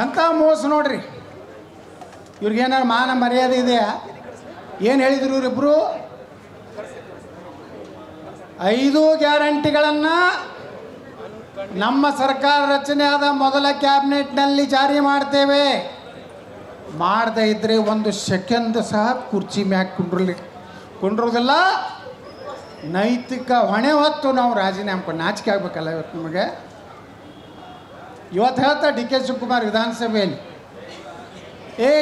अंत मोस नोड्री इव्रिगेनार मान मर्यादे इदेया ಏನು ಹೇಳಿದ್ರು ಇವರಿಬ್ರು ಐದು ಗ್ಯಾರಂಟಿಗಳನ್ನು ನಮ್ಮ ಸರ್ಕಾರ ರಚನೆಯಾದ ಮೊದಲ ಕ್ಯಾಬಿನೆಟ್ನಲ್ಲಿ ಜಾರಿ ಮಾಡ್ತೇವೆ ಮಾಡದೇ ಇದ್ರೆ ಒಂದು ಸೆಕೆಂಡ್ ಸಹ ಕುರ್ಚಿ ಮ್ಯಾಗ ಕುಂಡ್ರಲಿಲ್ಲ ನೈತಿಕ ಹೊಣೆ ಹೊತ್ತು ನಾವು ರಾಜೀನಾಮೆ ಕೊಟ್ಟು ನಾಚಿಕೆ ಆಗಬೇಕಲ್ಲ ಇವತ್ತು ನಮಗೆ ಇವತ್ತು ಹೇಳ್ತಾ ಡಿಕೆ ಶಿವಕುಮಾರ್ ವಿಧಾನಸಭೆಯಲ್ಲಿ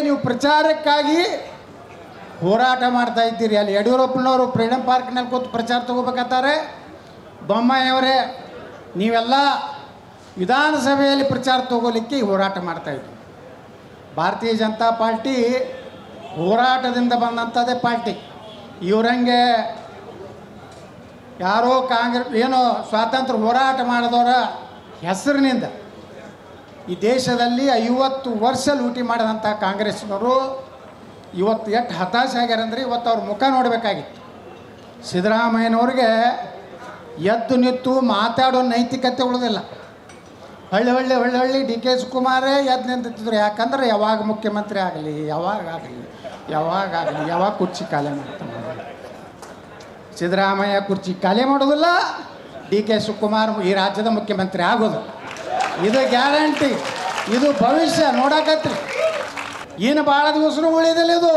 ನೀವು ಪ್ರಚಾರಕ್ಕಾಗಿ ಹೋರಾಟ ಮಾಡ್ತಾ ಇದ್ದೀರಿ ಅಲ್ಲಿ ಯಡಿಯೂರಪ್ಪನವರು ಫ್ರೀಡಂ ಪಾರ್ಕ್ನಲ್ಲಿ ಕೂತು ಪ್ರಚಾರ ತಗೋಬೇಕಾದರೆ ಬೊಮ್ಮಾಯಿಯವರೇ ನೀವೆಲ್ಲ ವಿಧಾನಸಭೆಯಲ್ಲಿ ಪ್ರಚಾರ ತಗೋಲಿಕ್ಕೆ ಹೋರಾಟ ಮಾಡ್ತಾ ಇದ್ದೀರಿ ಭಾರತೀಯ ಜನತಾ ಪಾರ್ಟಿ ಹೋರಾಟದಿಂದ ಬಂದಂಥದ್ದೇ ಪಾರ್ಟಿ ಇವರಂಗೆ ಯಾರೋ ಕಾಂಗ್ರೆಸ್ ಏನೋ ಸ್ವಾತಂತ್ರ್ಯ ಹೋರಾಟ ಮಾಡಿದವರ ಹೆಸರಿನಿಂದ ಈ ದೇಶದಲ್ಲಿ 50 ವರ್ಷ ಲೂಟಿ ಮಾಡಿದಂಥ ಕಾಂಗ್ರೆಸ್ನವರು ಇವತ್ತು ಎಷ್ಟು ಹತಾಶ ಆಗ್ಯಾರಂದ್ರೆ ಇವತ್ತು ಅವ್ರ ಮುಖ ನೋಡಬೇಕಾಗಿತ್ತು ಸಿದ್ದರಾಮಯ್ಯನವ್ರಿಗೆ ಎದ್ದು ನಿಂತು ಮಾತಾಡೋ ನೈತಿಕತೆ ಉಳಿದಿಲ್ಲ ಹೊಳ್ಳಿ ಡಿ ಕೆ ಶಿವಕುಮಾರೇ ಎದ್ದು ನಿಂತಿದ್ರು ಯಾಕಂದ್ರೆ ಯಾವಾಗ ಮುಖ್ಯಮಂತ್ರಿ ಆಗಲಿ ಯಾವಾಗ ಕುರ್ಚಿ ಖಾಲಿ ಮಾಡ್ತಾನೆ ಸಿದ್ದರಾಮಯ್ಯ ಕುರ್ಚಿ ಖಾಲಿ ಮಾಡೋದಿಲ್ಲ ಡಿ ಕೆ ಶಿವಕುಮಾರ್ ಈ ರಾಜ್ಯದ ಮುಖ್ಯಮಂತ್ರಿ ಆಗೋದು ಇದು ಗ್ಯಾರಂಟಿ ಇದು ಭವಿಷ್ಯ ನೋಡಕತ್ರಿ ಏನು ಭಾಳ ದಿವಸನೂ ಉಳಿದಿಲ್ಲ ಇದು